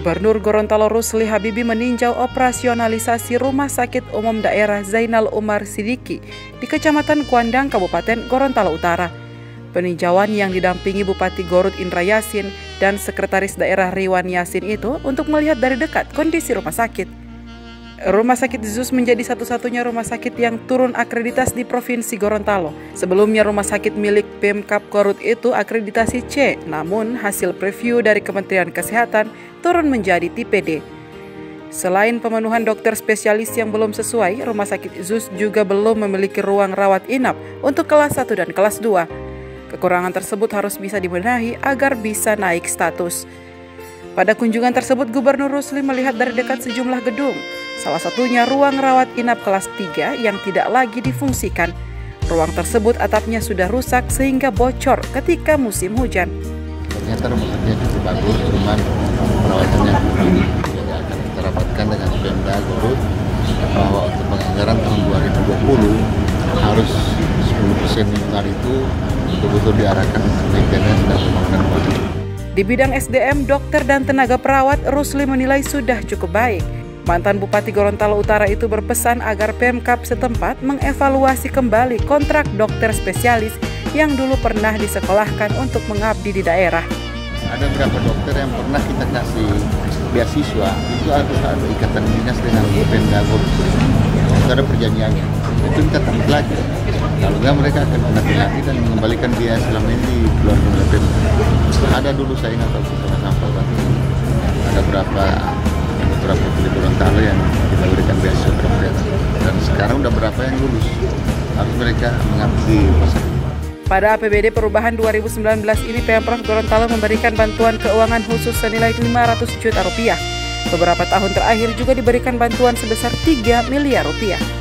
Gubernur Gorontalo Rusli Habibie meninjau operasionalisasi Rumah Sakit Umum Daerah Zainal Umar Sidiki di Kecamatan Kuandang, Kabupaten Gorontalo Utara. Peninjauan yang didampingi Bupati Gorut Indra Yassin dan Sekretaris Daerah Riwan Yasin itu untuk melihat dari dekat kondisi rumah sakit. Rumah Sakit ZUS menjadi satu-satunya rumah sakit yang turun akreditas di Provinsi Gorontalo. Sebelumnya rumah sakit milik Pemkab Gorut itu akreditasi C, namun hasil preview dari Kementerian Kesehatan turun menjadi tipe D. Selain pemenuhan dokter spesialis yang belum sesuai, rumah sakit ZUS juga belum memiliki ruang rawat inap untuk kelas 1 dan kelas 2. Kekurangan tersebut harus bisa dibenahi agar bisa naik status. Pada kunjungan tersebut, Gubernur Rusli melihat dari dekat sejumlah gedung. Salah satunya ruang rawat inap kelas 3 yang tidak lagi difungsikan. Ruang tersebut atapnya sudah rusak sehingga bocor ketika musim hujan. Ternyata rumahnya cukup bagus, cuman perawatannya kurang. Jadi akan kita rapatkan dengan Pemda Gorut bahwa untuk penganggaran tahun 2020 harus 10% lingkungan itu betul-betul diarahkan untuk maintenance dan pembangunan rumah. Di bidang SDM, dokter dan tenaga perawat, Rusli menilai sudah cukup baik. Mantan Bupati Gorontalo Utara itu berpesan agar Pemkab setempat mengevaluasi kembali kontrak dokter spesialis yang dulu pernah disekolahkan untuk mengabdi di daerah. Ada beberapa dokter yang pernah kita kasih beasiswa, itu ada ikatan dinas dengan Pemkab Gorut. Ada perjanjiannya, itu kita tambah lagi. Lalu mereka akan menanggapi dan mengembalikan dia selama ini di luar Pemkab. Ada dulu saya ingat tahu sama-sama, ada beberapa pilih Gorontalo yang kita berikan beasiswa gratis dan sekarang udah berapa yang lulus, harus mereka mengabdi. Pada APBD perubahan 2019 ini Pemprov Gorontalo memberikan bantuan keuangan khusus senilai 500 juta rupiah. Beberapa tahun terakhir juga diberikan bantuan sebesar 3 miliar rupiah.